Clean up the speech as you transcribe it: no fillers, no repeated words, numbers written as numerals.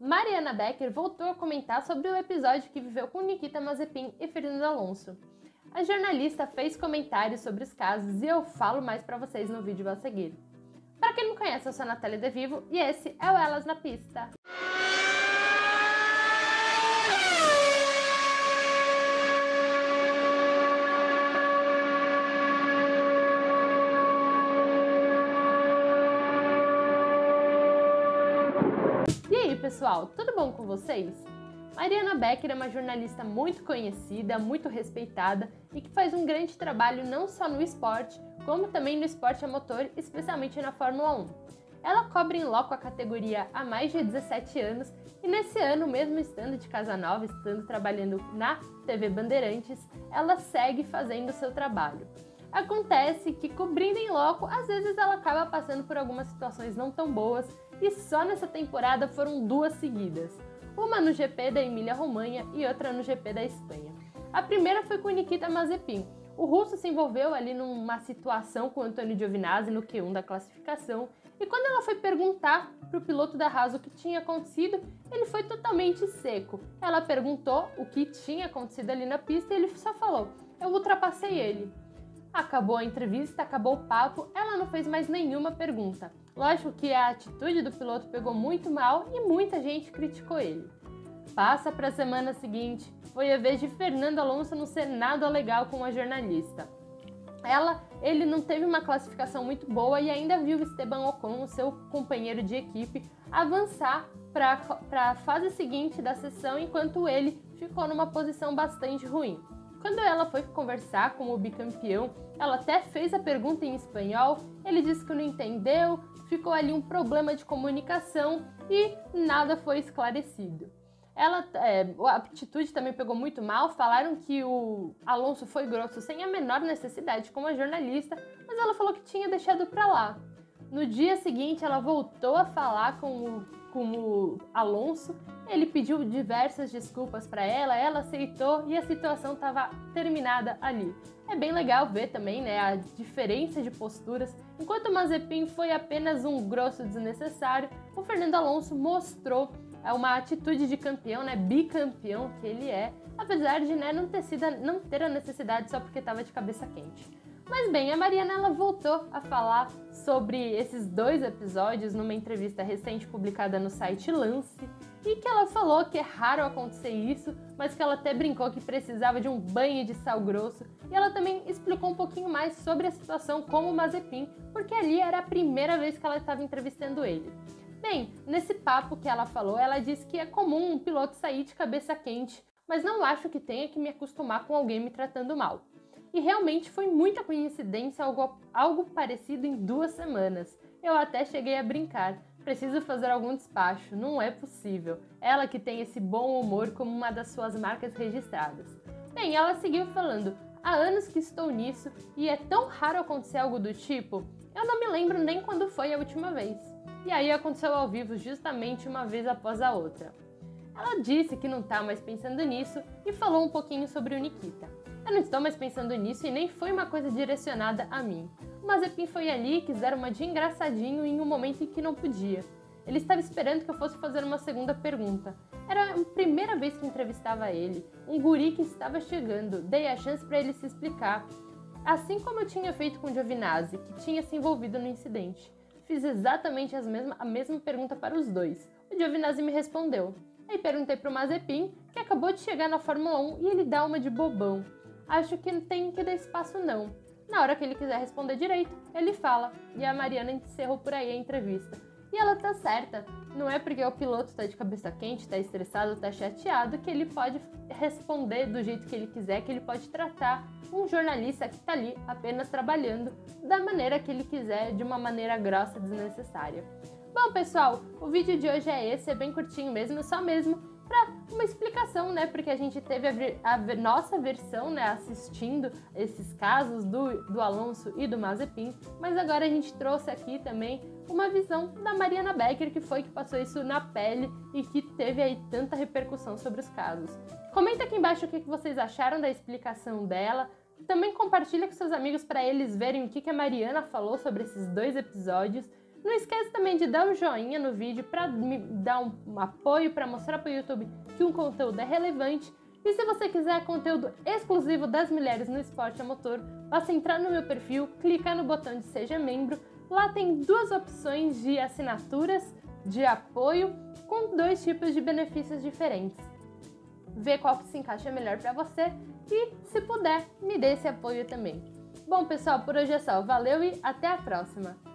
Mariana Becker voltou a comentar sobre o episódio que viveu com Nikita Mazepin e Fernando Alonso. A jornalista fez comentários sobre os casos e eu falo mais pra vocês no vídeo a seguir. Para quem não conhece, eu sou a Natália de Vivo e esse é o Elas na Pista. Pessoal, tudo bom com vocês? Mariana Becker é uma jornalista muito conhecida, muito respeitada e que faz um grande trabalho não só no esporte, como também no esporte a motor, especialmente na Fórmula 1. Ela cobre em loco a categoria há mais de 17 anos e nesse ano, mesmo estando de casa nova, estando trabalhando na TV Bandeirantes, ela segue fazendo o seu trabalho. Acontece que cobrindo em loco, às vezes ela acaba passando por algumas situações não tão boas e só nessa temporada foram duas seguidas, uma no GP da Emília-Romanha e outra no GP da Espanha. A primeira foi com Nikita Mazepin. O russo se envolveu ali numa situação com Antonio Giovinazzi no Q1 da classificação e quando ela foi perguntar para o piloto da Haas o que tinha acontecido, ele foi totalmente seco. Ela perguntou o que tinha acontecido ali na pista e ele só falou: eu ultrapassei ele. Acabou a entrevista, acabou o papo, ela não fez mais nenhuma pergunta. Lógico que a atitude do piloto pegou muito mal e muita gente criticou ele. Passa para a semana seguinte, foi a vez de Fernando Alonso não ser nada legal com a jornalista. Ele não teve uma classificação muito boa e ainda viu Esteban Ocon, seu companheiro de equipe, avançar para a fase seguinte da sessão enquanto ele ficou numa posição bastante ruim. Quando ela foi conversar com o bicampeão, ela até fez a pergunta em espanhol, ele disse que não entendeu, ficou ali um problema de comunicação e nada foi esclarecido. A atitude também pegou muito mal, falaram que o Alonso foi grosso sem a menor necessidade como a jornalista, mas ela falou que tinha deixado pra lá. No dia seguinte ela voltou a falar com o Alonso, ele pediu diversas desculpas para ela, ela aceitou e a situação estava terminada ali. É bem legal ver também, né, a diferença de posturas. Enquanto o Mazepin foi apenas um grosso desnecessário, o Fernando Alonso mostrou uma atitude de campeão, né, bicampeão que ele é, apesar de, né, não ter a necessidade só porque estava de cabeça quente. Mas bem, a Mariana ela voltou a falar sobre esses dois episódios numa entrevista recente publicada no site Lance e que ela falou que é raro acontecer isso, mas que ela até brincou que precisava de um banho de sal grosso e ela também explicou um pouquinho mais sobre a situação com o Mazepin, porque ali era a primeira vez que ela estava entrevistando ele. Bem, nesse papo que ela falou, ela disse que é comum um piloto sair de cabeça quente, mas não acho que tenha que me acostumar com alguém me tratando mal. E realmente foi muita coincidência algo parecido em 2 semanas. Eu até cheguei a brincar, preciso fazer algum despacho, não é possível. Ela que tem esse bom humor como uma das suas marcas registradas. Bem, ela seguiu falando, há anos que estou nisso e é tão raro acontecer algo do tipo, eu não me lembro nem quando foi a última vez. E aí aconteceu ao vivo justamente uma vez após a outra. Ela disse que não tá mais pensando nisso e falou um pouquinho sobre o Nikita. Eu não estou mais pensando nisso e nem foi uma coisa direcionada a mim. O Mazepin foi ali e quis dar uma de engraçadinho em um momento em que não podia. Ele estava esperando que eu fosse fazer uma segunda pergunta. Era a primeira vez que entrevistava ele, um guri que estava chegando, dei a chance para ele se explicar. Assim como eu tinha feito com Giovinazzi, que tinha se envolvido no incidente. Fiz exatamente a mesma pergunta para os dois. O Giovinazzi me respondeu. Aí perguntei para o Mazepin, que acabou de chegar na Fórmula 1 e ele dá uma de bobão. Acho que não tem que dar espaço não. Na hora que ele quiser responder direito, ele fala. E a Mariana encerrou por aí a entrevista. E ela tá certa. Não é porque o piloto tá de cabeça quente, tá estressado, tá chateado, que ele pode responder do jeito que ele quiser, que ele pode tratar um jornalista que tá ali apenas trabalhando da maneira que ele quiser, de uma maneira grossa e desnecessária. Bom, pessoal, o vídeo de hoje é esse, é bem curtinho mesmo, só mesmo para uma explicação, né, porque a gente teve a nossa versão, né, assistindo esses casos do Alonso e do Mazepin, mas agora a gente trouxe aqui também uma visão da Mariana Becker, que foi que passou isso na pele e que teve aí tanta repercussão sobre os casos. Comenta aqui embaixo o que vocês acharam da explicação dela, também compartilha com seus amigos para eles verem o que a Mariana falou sobre esses dois episódios. Não esquece também de dar um joinha no vídeo para me dar um apoio, para mostrar para o YouTube que um conteúdo é relevante. E se você quiser conteúdo exclusivo das mulheres no esporte a motor, basta entrar no meu perfil, clicar no botão de Seja Membro. Lá tem duas opções de assinaturas, de apoio, com dois tipos de benefícios diferentes. Vê qual que se encaixa melhor para você e, se puder, me dê esse apoio também. Bom, pessoal, por hoje é só. Valeu e até a próxima!